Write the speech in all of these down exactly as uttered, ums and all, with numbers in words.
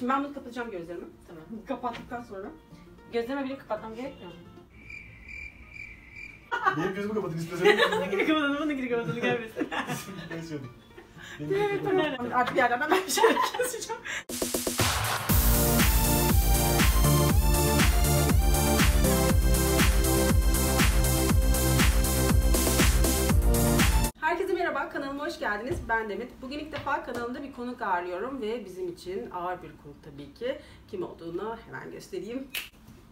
Şimdi ben bunu kapatacağım gözlerimi. Tamam. Kapattıktan sonra gözlerime bile kapatmam gerekmiyor mu? Benim gözümü kapatın istedim. Bunu kapatalım, bunu geri kapatalım, gelmesin. Artık bir yerden ben bir şeyler keseceğim. Herkese merhaba, kanalıma hoş geldiniz. Ben Demet. Bugün ilk defa kanalımda bir konuk ağırlıyorum ve bizim için ağır bir konuk tabii ki. Kim olduğunu hemen göstereyim.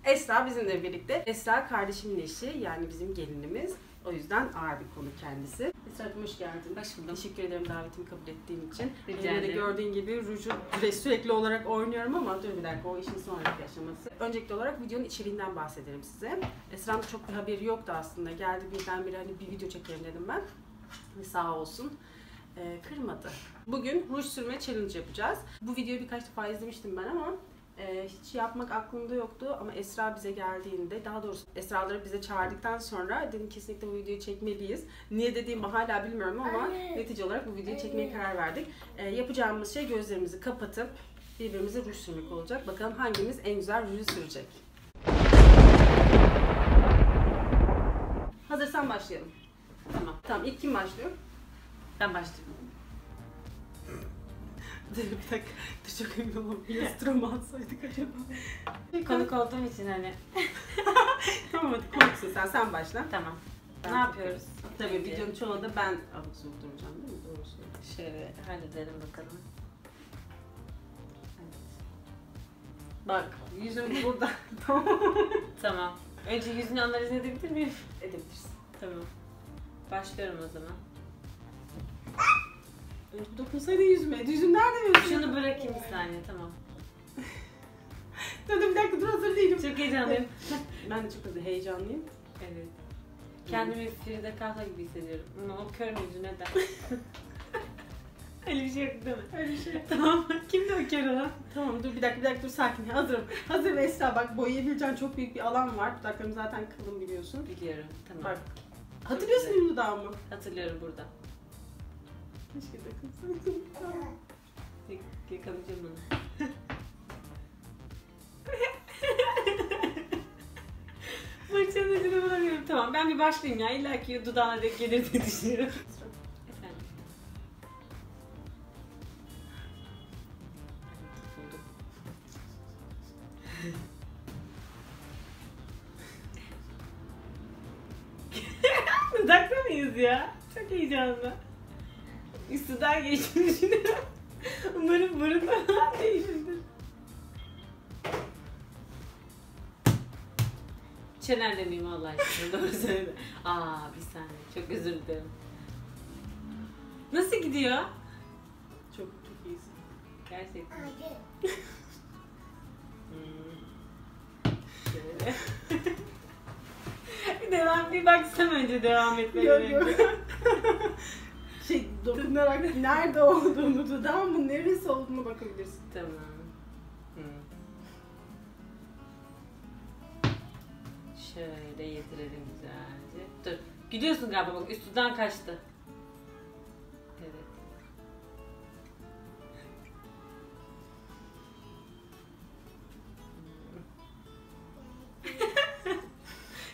Esra bizimle birlikte. Esra kardeşimin eşi, yani bizim gelinimiz. O yüzden ağır bir konuk kendisi. Esra'cığım hoş geldin. Hoş buldum. Teşekkür ederim davetimi kabul ettiğin için. Rica ederim. Gördüğün gibi ruju sürekli olarak oynuyorum ama dur bir dakika, o işin sonraki aşaması. Öncelikli olarak videonun içeriğinden bahsedelim size. Esra'nın çok bir haberi yoktu aslında. Geldi birdenbire, hani bir video çekelim dedim ben. Sağ olsun e, kırmadı. Bugün ruj sürme challenge yapacağız. Bu videoyu birkaç defa izlemiştim ben ama e, hiç yapmak aklımda yoktu. Ama Esra bize geldiğinde, daha doğrusu Esra'ları bize çağırdıktan sonra dedim kesinlikle bu videoyu çekmeliyiz. Niye dediğimi hala bilmiyorum ama anne, netice olarak bu videoyu anne. çekmeye karar verdik. E, yapacağımız şey gözlerimizi kapatıp birbirimize ruj sürmek olacak. Bakalım hangimiz en güzel ruju sürecek. Hazırsan başlayalım. Tamam. Tamam, ilk kim başlıyor? Ben başlıyorum. Dur bir dakika, dur çok emin olamam. Yastırımı alsaydık acaba? Konuk olduğum için hani. Tamam hadi, konuksun sen, sen başla. Tamam. Ben ne yapıyoruz? Tabii peki, videonun çoğunu da ben alıp durduracağım değil mi? Doğrusu. Şöyle halledelim bakalım. Evet. Bak, yüzüm burada. Tamam. Tamam. Önce yüzünü analiz edebilir miyim? Edebilirsin. Tamam. Başlıyorum o zaman. Dokunsaydın yüzüme. Yüzüm nerede benim? Şunu bırakayım bir saniye, tamam. Dur bir dakika, dur hazır değilim. Çok heyecanlıyım. Ben de çok hızlı heyecanlıyım. Evet. Kendimi Frida Kahlo gibi hissediyorum. Ama o körün yüzüne de. Öyle bir şey yok değil mi? Öyle bir şey yok. Tamam. Kimdi o kör olan? Tamam dur bir dakika, bir dakika dur sakin. Hazırım. Hazır ve Esra bak, boyayabileceğin çok büyük bir alan var. Dudaklarım zaten kalın biliyorsun. Biliyorum. Tamam. Bak. Hatırlıyorsun benim dudağımı mı? Hatırlıyorum burada. Keşke takılsaydım. Yıkamayacağım onu. Bakacağım acını bulamıyorum. Tamam ben bir başlayayım ya. İlla ki dudağına denk gelir diye düşünüyorum. Efendim. Buldum. Dudakta mıyız ya? Çok heyecanlı. Üstüden geçtiğini düşünüyorum. Umarım burundan değildir. Çener demeyeyim Allah aşkına, doğru söyle. Aa bir saniye, çok özür dilerim. Nasıl gidiyor? Çok çok iyisin. Gerçekten. hmm. Şöyle. Devam, bir baksam önce devam etmeden yok, önce. Yok. Şey, dokunarak nerede olduğunu, dudağın mı, neresi olduğunu bakabilirsin. Tamam. Hı. Şöyle yedirelim güzelce. Dur, gidiyorsun galiba bak, üstünden kaçtı. Evet.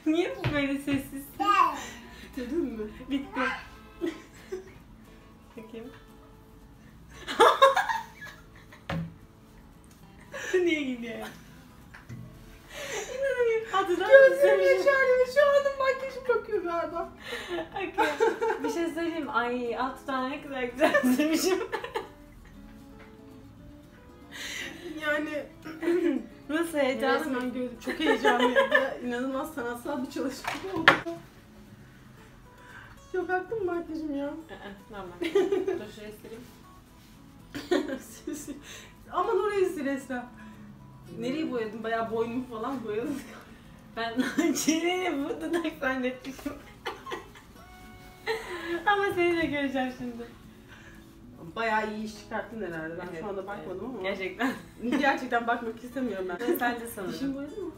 Niye bu böyle sessiz? Bitirdin mi? Bitti. Bakayım. Niye gidiyor? İnanamıyorum. Hatırlar mısın? Gözlerim yaşardı. Şu anda makyajım kokuyor galiba. Okay. Bir şey söyleyeyim. Ay altı tane ne kadar güzel izlemişim. Yani... Nasıl heyecanlı? Ben gördüm. Çok heyecanlıyım. İnanılmaz sanatsal bir çalışma oldu. Çok haklı mı makyajım ya? Normal. Dur şuraya sileyim. Aman oraya sil Esra. Nereyi boyadın? Bayağı boynumu falan boyadın. Ben çeneni bu dudak zannetmişim. Ama seni de göreceğim şimdi. Bayağı iyi iş çıkarttın herhalde. Ben evet, şu anda bakmadım evet. ama. Gerçekten. Gerçekten bakmak istemiyorum ben. Ben sence sanırım. Dişim boyadı mı?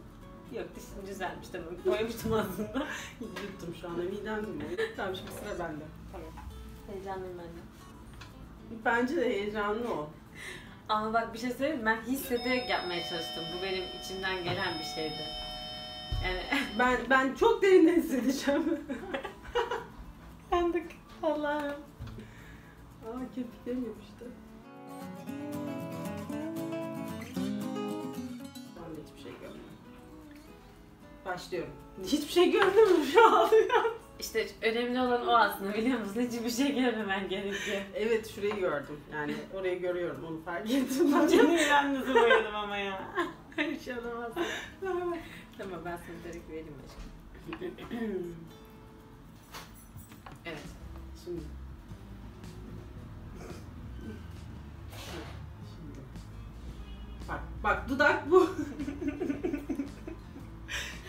Yok, dişim düzelmiş tamam. Boyamıştım aslında. Yuttum şu anda. Midem duruyor. Tamam şimdi sıra bende. Tamam. Heyecanlıyım ben de. Bence de heyecanlı o. Ama bak bir şey söyleyeyim mi? Ben hissederek yapmaya çalıştım. Bu benim içimden gelen bir şeydi. Yani ben ben çok derinden hissedeceğim. Yandık. Allah'ım. Aa, kirpiklerim yapıştı. Ben de hiçbir şey görmüyorum. Başlıyorum. Hiçbir şey gördün mü? Şu an İşte önemli olan o aslında, biliyor musun? Hiçbir şey görmemen gerekiyor. Evet, şurayı gördüm. Yani orayı görüyorum, onu fark ettim. Canım yalnızı boyadım ama ya. Hiç şey olamaz. Tamam, ben sana direkt vereyim aşkım. Evet, şimdi. Şimdi. Bak, bak dudak bu.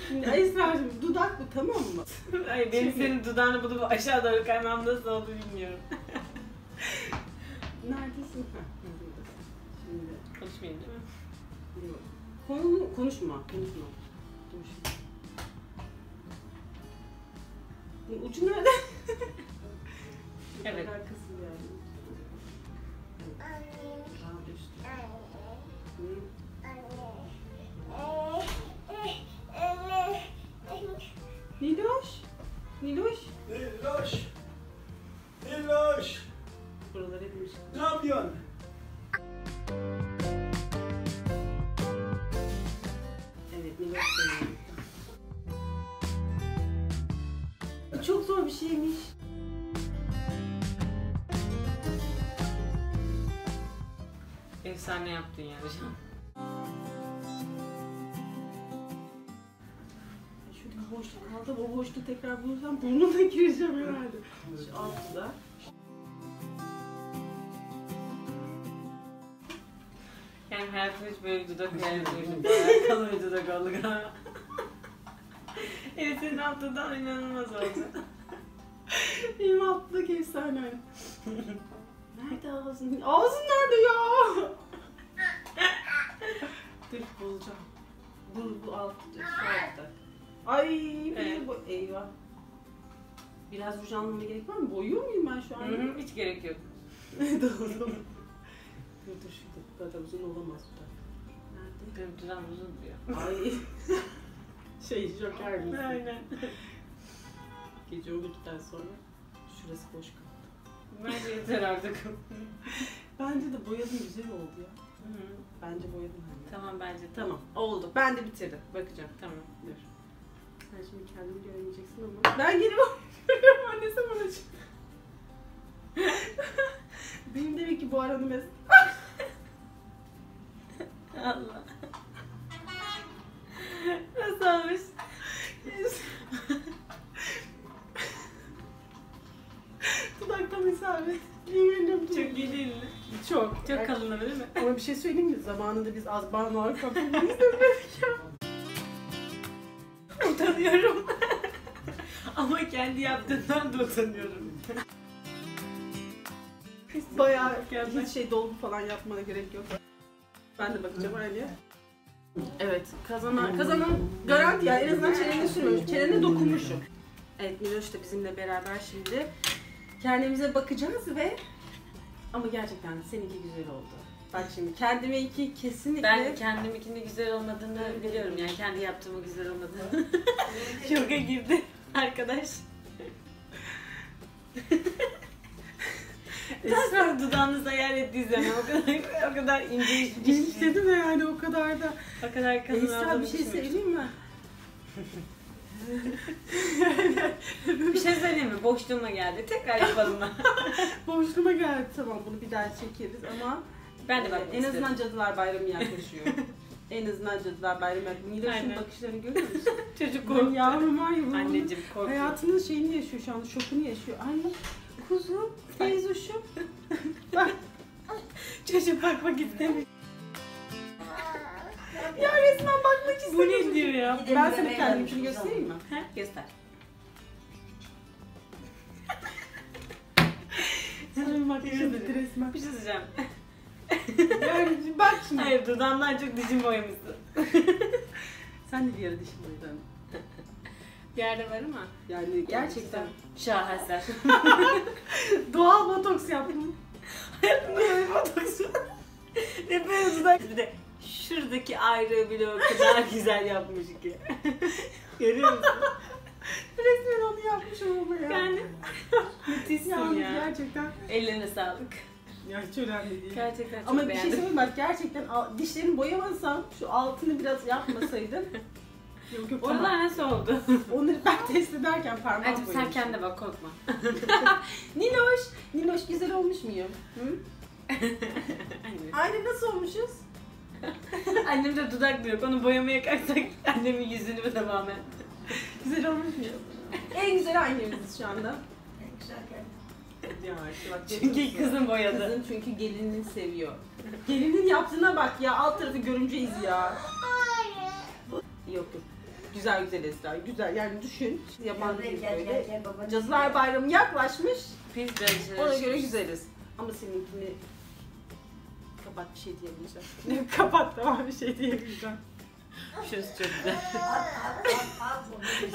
Şimdi Esra'cığım, dudak bu, tamam mı? Ay, benim şimdi... senin dudağını bulup aşağı doğru kaymam nasıl oldu bilmiyorum. Neredesin? Şimdi konuşmayayım değil mi? Yok. Konu, konuşma, konuşma. Konuşma. Ucu nerede? Evet. Arkası yani. Daha üstü. Niloş, Niloş, Niloş, Niloş. Buraları hepimiz. Ne yapıyorsun? Evet, Niloş. Bu çok zor bir şeymiş. Efsane yaptın ya hocam. Boşluk kaldı. O boşluğu tekrar bulursam burnuna gireceğim herhalde. Şu altıda. Yani hayatım hiç böyle bir dudak vermiyorum. Bayağı kalın bir dudak oldu galiba. Evet, senin haftadan inanılmaz oldu. Benim haftalık efsane. Nerede ağzın? Ağzın nerede ya? Dur bulacağım. Bu, bu altıda. Şu altıda. Ay, evet. Bu eyvah. Biraz ruj almama gerek var mı? Boyuyor muyum ben şu an? Hı -hı, hiç gerek yok. Doğru. Dur dur şurada, bu kadar uzun olamaz. Nerede? Benim düzen uzun diyor. Ay. Şey, Joker misin? Aynen. Gece on ikiden sonra şurası boş kaldı. Bence yeter artık. Bence de boyadım, güzel oldu ya. Hı -hı. Bence boyadım. Hani. Tamam, bence tamam. Oldu. Ben de bitirdim. Bakacağım. Tamam. Dur. Sen şimdi kendini göremeyeceksin ama ben geri bakıyorum, annesi bana çıktı. Benim demek ki bu aranı mesela. Allah. Nasıl olmuş? Dudaktan mesafet. Çok gelirli. Çok. Çok yani, kalınlı değil mi? Ama bir şey söyleyeyim mi? Zamanında biz az bağlar kapıyla izlemedik ya. Utanıyorum. Ama kendi yaptığından da utanıyorum. Bayağı hiç şey dolgu falan yapmana gerek yok. Ben de bakacağım aynaya. Evet, kazanan, kazanan garanti ya, en azından çeneni sürmemiş, çenene dokunmuşum. Evet, Miloş da bizimle beraber şimdi kendimize bakacağız ve ama gerçekten seninki güzel oldu. Bak şimdi kendime iki kesinlikle... Ben kendimikinin güzel olmadığını biliyorum, yani kendi yaptığımı güzel olmadığını. Şoka girdi arkadaş. Esra dudağınızı hayal ettiği zaman o kadar, o kadar ince işledi mi yani, o kadar da... O kadar kalın Esra olduğunu bir şey söyleyeyim mi? Bir şey söyleyeyim mi? Boşluğuma geldi. Tekrar yapalım. Boşluğuma geldi. Tamam, bunu bir daha çekeriz ama... Ben de bakmak en isterim. Azından Cadılar Bayramı yaklaşıyor. En azından Cadılar Bayramı yaklaşıyor. Niloş'un bakışlarını görüyor musun? Çocuk korktu. Yavrum var ya bunun. Anneciğim korktu. Hayatının şeyini yaşıyor şu an, şokunu yaşıyor. Anne, kuzum, teyzuşum. Bak. Çocuk bakmak istemiyor. Ya resmen bakmak istemiyor. Bu ne diyor ya? Gidelim, ben sana kendimi göstereyim mi? Ha? Göster. Sana bak, şimdi resmen. Bir şey söyleyeceğim. Bak şimdi. Hayır, dudağımdan çok dişim boyamışsın. Sen de bir yarı dişim boyadın. Bir yerde var ama. Yani gerçekten şaheser. Doğal botoks yaptım. Hayatımda böyle botoks var. Ne böyle uzak. Bir de şuradaki ayrığı bile o kadar güzel yapmış ki. Görüyor musun? Resmen onu yapmış olmalı ya. Yani. Müthişsin yalnız ya. Gerçekten. Ellerine sağlık. Ya hiç önemli değil. Gerçekten çok ama beğendim. Ama bir şey söyleyeyim bak, gerçekten dişlerini boyamasam, şu altını biraz yapmasaydım. Yok yok, oralar tamam. Nasıl oldu? Onları ben test ederken parmağım boyamışım. Hadi sen kendine bak, korkma. Niloş, Niloş güzel olmuş muyum? Hı? Anne nasıl olmuşuz? Annem de dudak diyor, onu boyamaya kalksak annemin yüzünü tamamen. Güzel olmuş muyum? En güzel annemiz şu anda. En güzel geldi. Ya, işte çünkü kızım boyadı. Kızım çünkü gelinini seviyor. Gelinin yaptığına bak ya, alt tarafı görümce iz ya. Yok yok. Güzel güzel Esra, güzel yani düşün. Yabancı gel, gel, böyle. Gel, gel, Cadılar Bayramı yaklaşmış. Biz de ona göre güzeliz. Ama seninkini kapat, bir şey diyemeyeceğim. Kapat, tamam, bir şey diyemeyeceğim. Şurası çok güzel.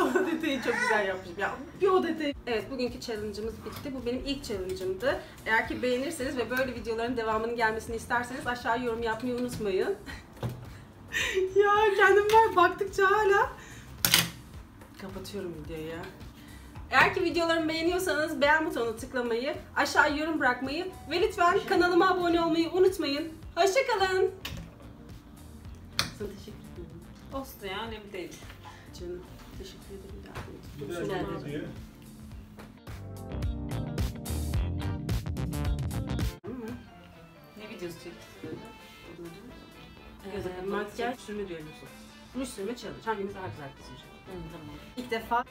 O detayı çok güzel yapmışım ya. Bir o detayı. Evet, bugünkü challenge'ımız bitti. Bu benim ilk challenge'ımdı. Eğer ki beğenirseniz ve böyle videoların devamının gelmesini isterseniz aşağı yorum yapmayı unutmayın. Ya kendimler baktıkça hala kapatıyorum videoyu ya. Eğer ki videolarımı beğeniyorsanız beğen butonuna tıklamayı, aşağı yorum bırakmayı ve lütfen kanalıma abone olmayı unutmayın. Hoşçakalın. Sana teşekkür ederim. Olsun ya, önemli değil. Canım teşekkür ederim. Güzel video. Ne videosu çekti? Ee, makyaj sürme diyoruz. Ruj sürme challenge. Hangimiz daha güzel kızıyor? Tamam. İlk defa.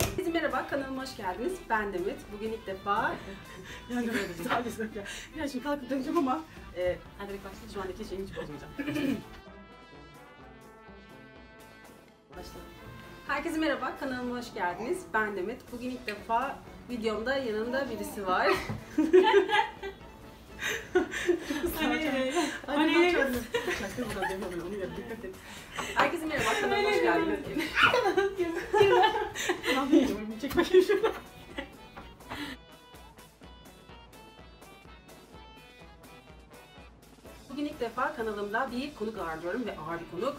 Herkese merhaba, kanalıma hoş geldiniz. Ben Demet. Bugün ilk defa yani böyle sadece ya. Yani şimdi kalkıp döneceğim ama eee hadi başlayalım. Şu andaki şeyi hiç bozmayacağım. Başlayalım. Herkese merhaba, kanalıma hoş geldiniz. Ben Demet. Bugün ilk defa videomda yanımda birisi var. Herkese merhaba, kanalıma hoş geldiniz. Bugün ilk defa kanalımda bir konuk ağırlıyorum ve ağır bir konuk.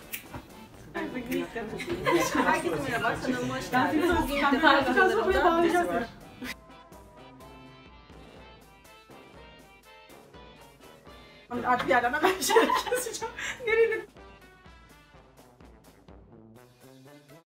Herkese merhaba, kanalıma hoş geldiniz. Bugün ilk defa kanalımda birisi var. Artık bir yerden ben bir şeyler keseceğim. Nereye?